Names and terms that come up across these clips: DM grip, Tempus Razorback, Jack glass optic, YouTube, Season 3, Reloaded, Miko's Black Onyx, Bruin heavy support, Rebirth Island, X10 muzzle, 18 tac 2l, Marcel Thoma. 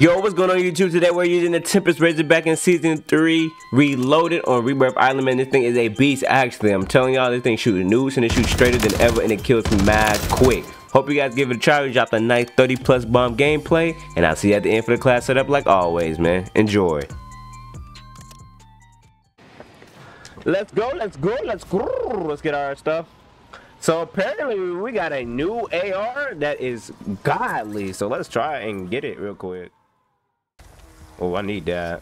Yo, what's going on YouTube? Today we're using the Tempus Razorback in Season 3 Reloaded on Rebirth Island. Man, this thing is a beast, actually. I'm telling y'all, this thing shoots nukes and it shoots straighter than ever and it kills me mad quick. Hope you guys give it a try. We dropped a nice 30+ bomb gameplay and I'll see you at the end for the class setup like always, man. Enjoy. Let's go, let's go, let's go. Let's get our stuff. So apparently we got a new AR that is godly. So let's try and get it real quick. Oh, I need that.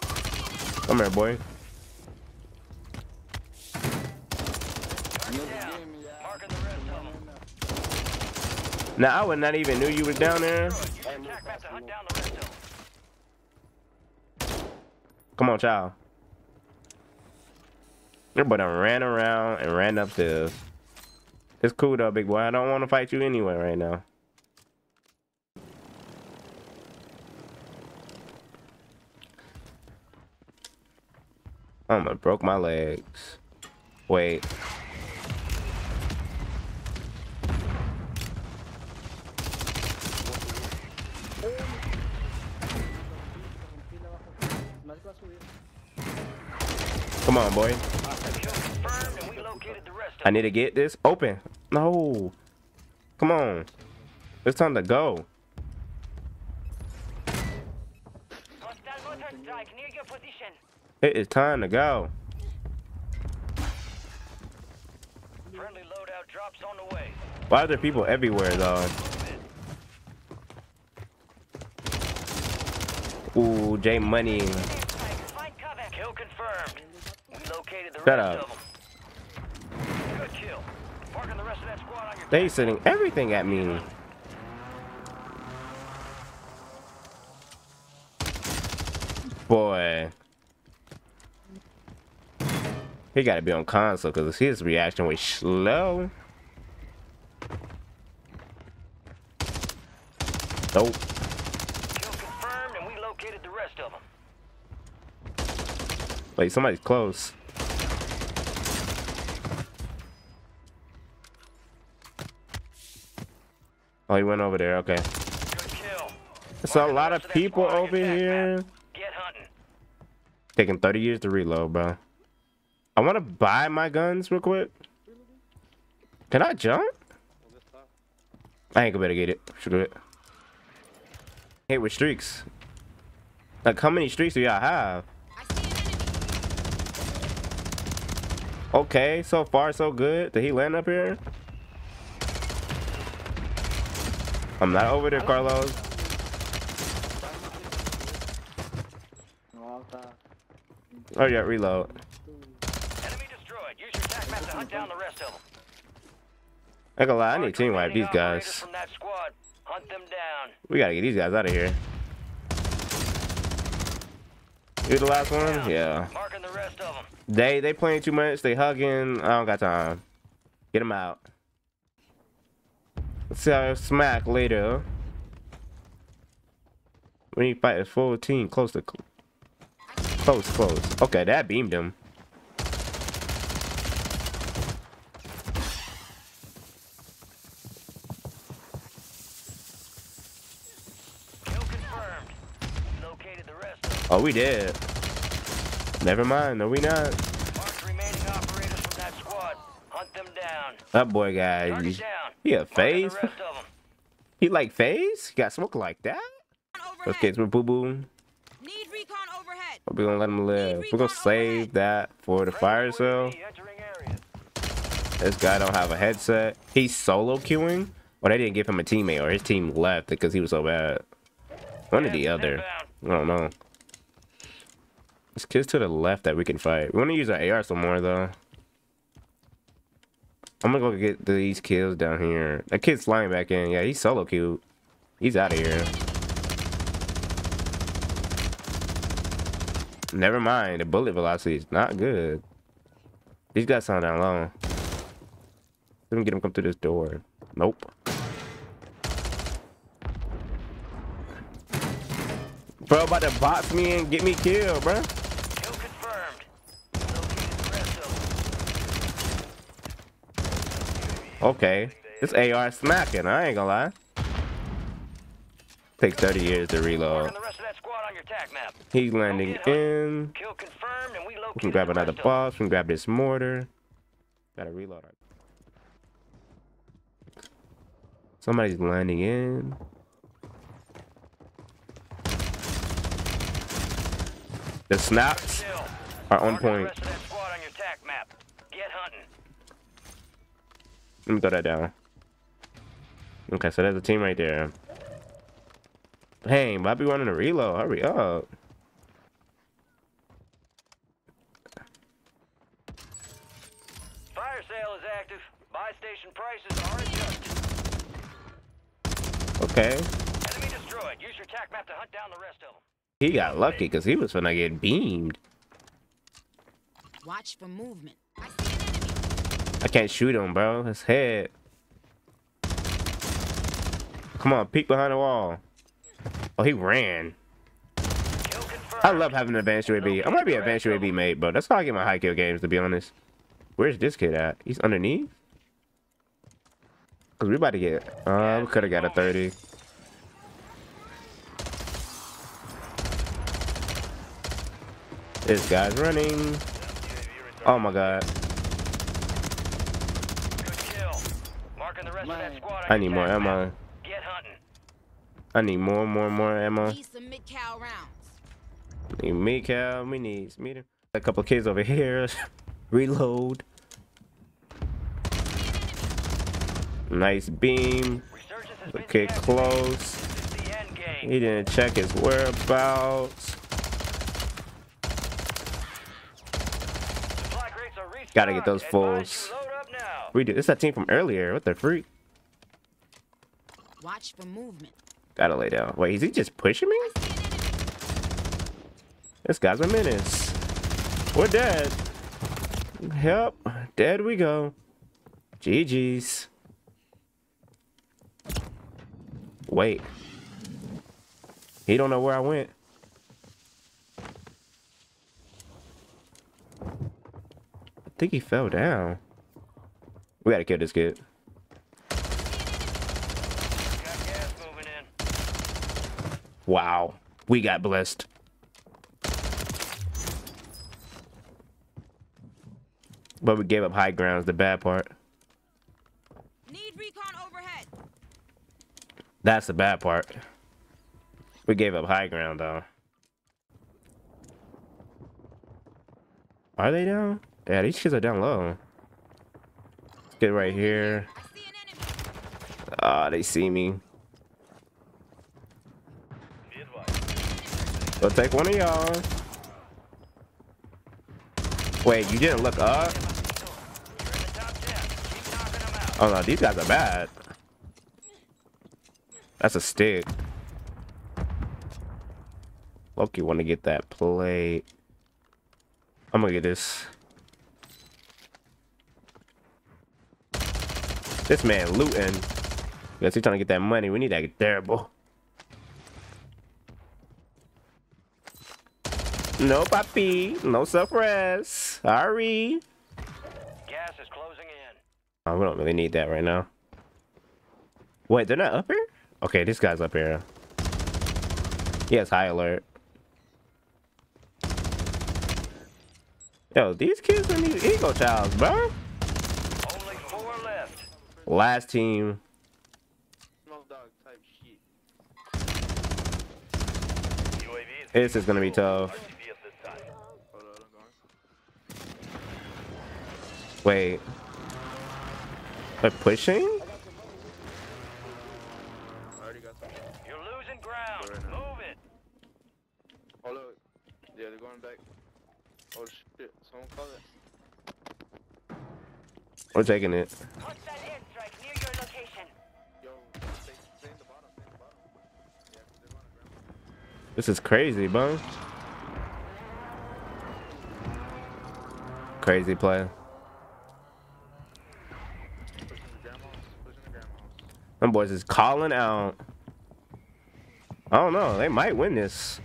Come here, boy. Now I would not even knew you was down there. Come on, child. Your boy done ran around and ran upstairs. It's cool though, big boy. I don't want to fight you anyway right now. I'm gonna broke my legs. Wait. Come on, boy. I need to get this open. No. Come on. It's time to go. It is time to go. Friendly loadout drops on the way. Why are there people everywhere, though? Ooh, J Money. Kill confirmed. Shut up. Good kill. Marking the rest of that squad on your they sending everything at me. Boy. He gotta be on console because his reaction was slow. Nope. Kill confirmed and we located the rest of them. Wait, somebody's close. Oh, he went over there. Okay. There's a lot of people over here. Taking 30 years to reload, bro. I want to buy my guns real quick. Can I jump? I ain't gonna better get it. Shoot it. Hit with streaks. Like, how many streaks do y'all have? Okay, so far so good. Did he land up here? I'm not over there, Carlos. Oh yeah, reload. Enemy destroyed. Use your tac map to hunt down the rest of them. I gotta lie, I need team wipe these guys. Hunt them down. We gotta get these guys out of here. You the last one? Yeah. Marking the rest of them. They playing too much. They hugging. I don't got time. Get them out. Let's see how I smack later. We need to fight a full team close to close. Okay, that beamed him. Kill confirmed. Located the rest of them. Oh, we did. Never mind, no we not. Mark remaining operators from that squad. Hunt them down. That boy guy. He a phase? He like phase? He got smoke like that? Those kids were boo boo. Need recon overhead. We're gonna let him live. We're gonna save that for the fire cell. This guy don't have a headset. He's solo queuing? Or they didn't give him a teammate, or his team left because he was so bad. One or the other. I don't know. There's kids to the left that we can fight. We wanna use our AR some more though. I'm gonna go get these kills down here. That kid's flying back in. Yeah, he's solo cute. He's out of here. Never mind. The bullet velocity is not good. These guys sound down low. Let me get him come through this door. Nope. Bro, about to box me and get me killed, bro. Okay, this AR is smacking. I ain't gonna lie. Take 30 years to reload. He's landing in. We can grab another box. We can grab this mortar. Gotta reload. Somebody's landing in. The snaps are on point. Let me throw that down. Okay, so there's a team right there. Hey, Bobby wanting to reload. Hurry up. Fire sale is active. Buy station prices are adjusted. Okay. Enemy destroyed. Use your tac map to hunt down the rest of them. He got lucky because he was finna get beamed. Watch for movement. I see an enemy. I can't shoot him, bro. His head. Come on, peek behind the wall. Oh, he ran. I love having an advanced UAB. I might be an advanced UAB mate, bro. That's how I get my high kill games, to be honest. Where's this kid at? He's underneath? Because we about to get... we could have got a 30. This guy's running. Oh, my God. I need more ammo. I need more ammo. Need some mid-cal rounds. We need mid-cal, we need meter. A couple kids over here. Reload. Nice beam. Okay, close. He didn't check his whereabouts. Gotta get those fools. We do. It's that team from earlier. What the freak? Watch for movement. Gotta lay down. Wait, is he just pushing me? This guy's a menace. We're dead. Help. Dead we go. GG's. Wait. He don't know where I went. I think he fell down. We gotta kill this kid. Wow, we got blessed. But we gave up high grounds, the bad part. Need recon overhead. That's the bad part. We gave up high ground, though. Are they down? Yeah, these kids are down low. Let's get right here. Ah, they see me. I'll take one of y'all. Wait, you didn't look up? Oh no, these guys are bad. That's a stick. Loki wanna get that plate. I'm gonna get this. This man looting. Guess he's trying to get that money. We need that terrible. No puppy, no suppress. Sorry. Gas is closing in. Oh, we don't really need that right now. Wait, they're not up here? Okay, this guy's up here. He has high alert. Yo, these kids don't need ego childs, bro. Only four left. Last team. This is gonna be tough. Wait. They're pushing? You're losing ground. Move it. Hold up. Yeah, they're going back. Oh shit. Someone call it. We're taking it. Hunt that airstrike near your location. Yo, stay in the bottom. Stay in the bottom. Yeah, they're on the ground. This is crazy, bro. Crazy play. Them boys is calling out. I don't know. They might win this.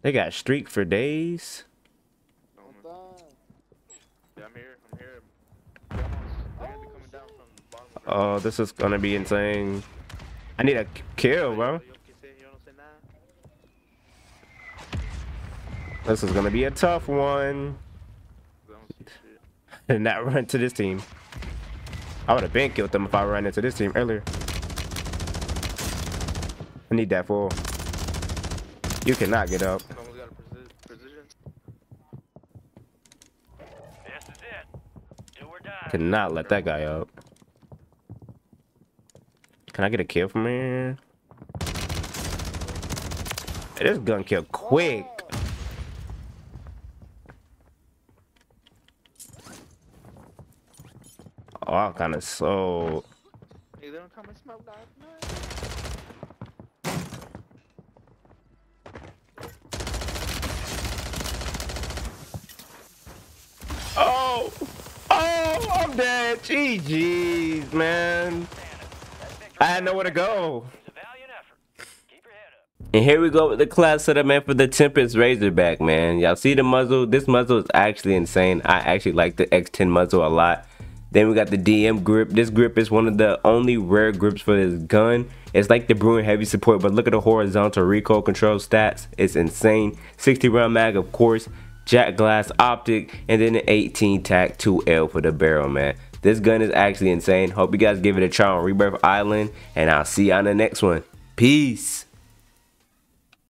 They got streak for days. Yeah, I'm here. I'm here. They're coming down from the bottom. Oh, this is gonna be insane. I need a kill, bro. This is gonna be a tough one. I did not run into this team. I would have been killed them if I ran into this team earlier. I need that full. You cannot get up. Cannot let that guy up. Can I get a kill from here? Hey, this gun kill quick. Oh, I'm kind of slow. Oh! Oh, I'm dead. GG's, man. I had nowhere to go. And here we go with the class setup, man, for the Tempus Razorback, man. Y'all see the muzzle? This muzzle is actually insane. I actually like the X10 muzzle a lot. Then we got the DM grip. This grip is one of the only rare grips for this gun. It's like the Bruin heavy support, but look at the horizontal recoil control stats. It's insane. 60 round mag, of course. Jack glass optic, and then an 18 tac 2l for the barrel, man. This gun is actually insane. Hope you guys give it a try on Rebirth Island, and I'll see you on the next one. Peace.